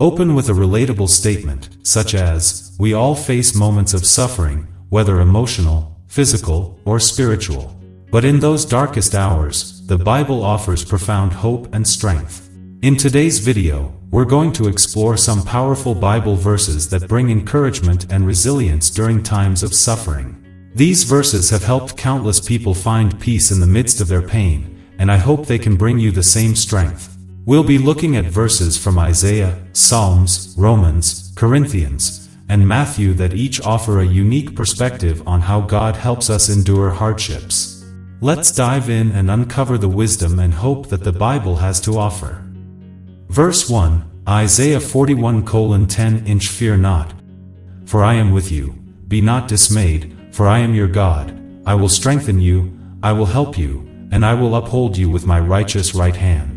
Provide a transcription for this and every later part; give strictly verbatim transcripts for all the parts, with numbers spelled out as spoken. Open with a relatable statement, such as, we all face moments of suffering, whether emotional, physical, or spiritual. But in those darkest hours, the Bible offers profound hope and strength. In today's video, we're going to explore some powerful Bible verses that bring encouragement and resilience during times of suffering. These verses have helped countless people find peace in the midst of their pain, and I hope they can bring you the same strength. We'll be looking at verses from Isaiah, Psalms, Romans, Corinthians, and Matthew that each offer a unique perspective on how God helps us endure hardships. Let's dive in and uncover the wisdom and hope that the Bible has to offer. Verse one, Isaiah forty-one colon ten, Fear not, for I am with you. Be not dismayed, for I am your God. I will strengthen you, I will help you, and I will uphold you with my righteous right hand.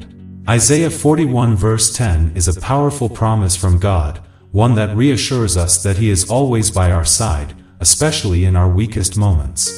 Isaiah forty-one verse ten is a powerful promise from God, one that reassures us that He is always by our side, especially in our weakest moments.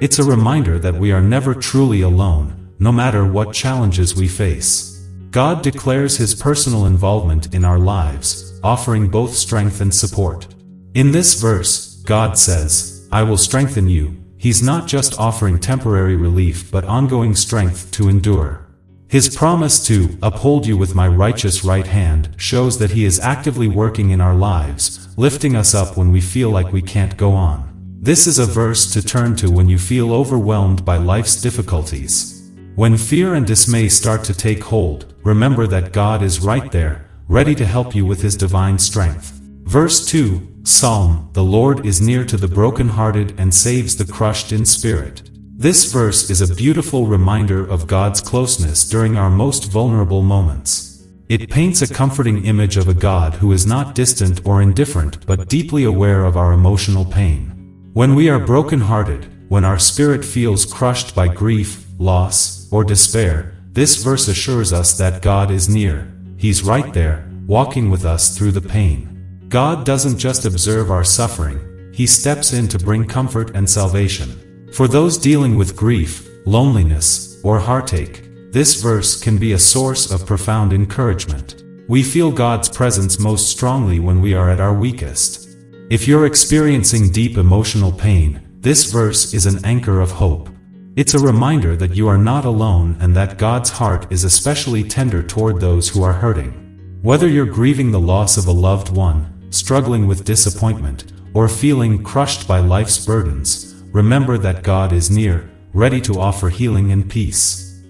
It's a reminder that we are never truly alone, no matter what challenges we face. God declares His personal involvement in our lives, offering both strength and support. In this verse, God says, I will strengthen you. He's not just offering temporary relief but ongoing strength to endure. His promise to uphold you with my righteous right hand shows that He is actively working in our lives, lifting us up when we feel like we can't go on. This is a verse to turn to when you feel overwhelmed by life's difficulties. When fear and dismay start to take hold, remember that God is right there, ready to help you with His divine strength. Verse two, Psalm, the Lord is near to the brokenhearted and saves the crushed in spirit. This verse is a beautiful reminder of God's closeness during our most vulnerable moments. It paints a comforting image of a God who is not distant or indifferent but deeply aware of our emotional pain. When we are brokenhearted, when our spirit feels crushed by grief, loss, or despair, this verse assures us that God is near. He's right there, walking with us through the pain. God doesn't just observe our suffering, He steps in to bring comfort and salvation. For those dealing with grief, loneliness, or heartache, this verse can be a source of profound encouragement. We feel God's presence most strongly when we are at our weakest. If you're experiencing deep emotional pain, this verse is an anchor of hope. It's a reminder that you are not alone and that God's heart is especially tender toward those who are hurting. Whether you're grieving the loss of a loved one, struggling with disappointment, or feeling crushed by life's burdens, remember that God is near, ready to offer healing and peace.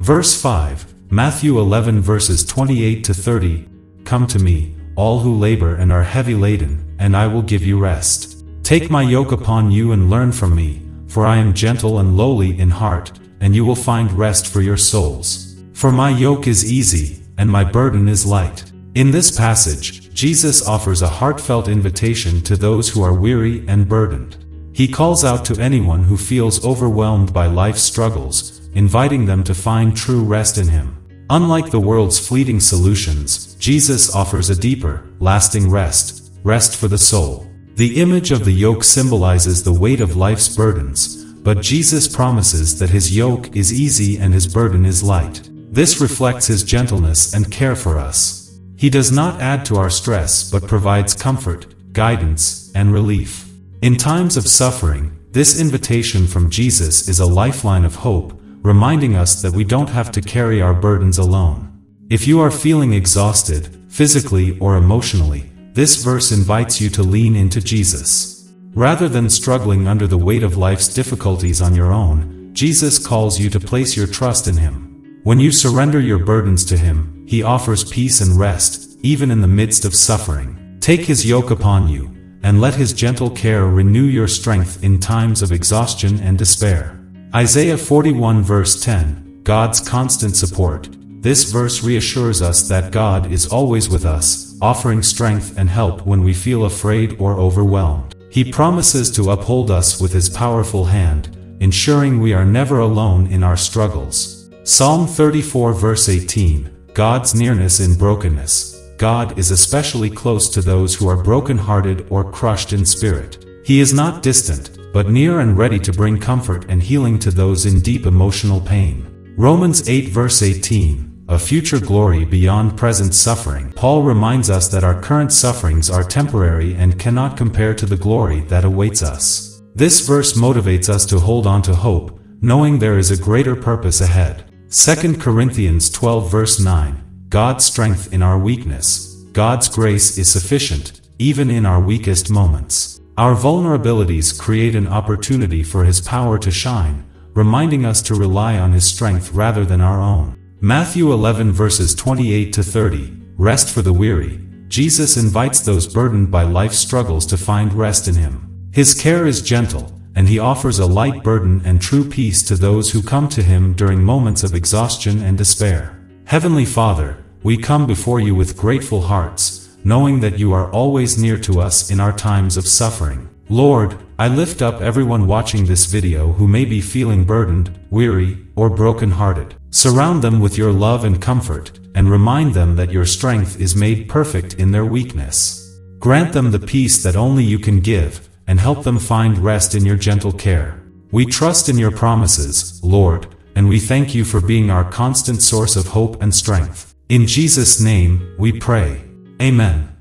Verse five, Matthew eleven verses twenty-eight to thirty, Come to me, all who labor and are heavy laden, and I will give you rest. Take my yoke upon you and learn from me, for I am gentle and lowly in heart, and you will find rest for your souls. For my yoke is easy, and my burden is light. In this passage, Jesus offers a heartfelt invitation to those who are weary and burdened. He calls out to anyone who feels overwhelmed by life's struggles, inviting them to find true rest in Him. Unlike the world's fleeting solutions, Jesus offers a deeper, lasting rest, rest for the soul. The image of the yoke symbolizes the weight of life's burdens, but Jesus promises that His yoke is easy and His burden is light. This reflects His gentleness and care for us. He does not add to our stress but provides comfort, guidance, and relief. In times of suffering, this invitation from Jesus is a lifeline of hope, reminding us that we don't have to carry our burdens alone. If you are feeling exhausted, physically or emotionally, this verse invites you to lean into Jesus. Rather than struggling under the weight of life's difficulties on your own, Jesus calls you to place your trust in Him. When you surrender your burdens to Him, He offers peace and rest, even in the midst of suffering. Take His yoke upon you, and let His gentle care renew your strength in times of exhaustion and despair. Isaiah forty-one verse ten, God's constant support. This verse reassures us that God is always with us, offering strength and help when we feel afraid or overwhelmed. He promises to uphold us with His powerful hand, ensuring we are never alone in our struggles. Psalm thirty-four verse eighteen, God's nearness in brokenness. God is especially close to those who are brokenhearted or crushed in spirit. He is not distant, but near and ready to bring comfort and healing to those in deep emotional pain. Romans eight verse eighteen, a future glory beyond present suffering. Paul reminds us that our current sufferings are temporary and cannot compare to the glory that awaits us. This verse motivates us to hold on to hope, knowing there is a greater purpose ahead. Second Corinthians twelve verse nine, God's strength in our weakness. God's grace is sufficient, even in our weakest moments. Our vulnerabilities create an opportunity for His power to shine, reminding us to rely on His strength rather than our own. Matthew eleven verses twenty-eight to thirty, rest for the weary. Jesus invites those burdened by life's struggles to find rest in Him. His care is gentle, and He offers a light burden and true peace to those who come to Him during moments of exhaustion and despair. Heavenly Father, we come before You with grateful hearts, knowing that You are always near to us in our times of suffering. Lord, I lift up everyone watching this video who may be feeling burdened, weary, or broken-hearted. Surround them with Your love and comfort, and remind them that Your strength is made perfect in their weakness. Grant them the peace that only You can give, and help them find rest in Your gentle care. We trust in Your promises, Lord, and we thank You for being our constant source of hope and strength. In Jesus' name, we pray. Amen.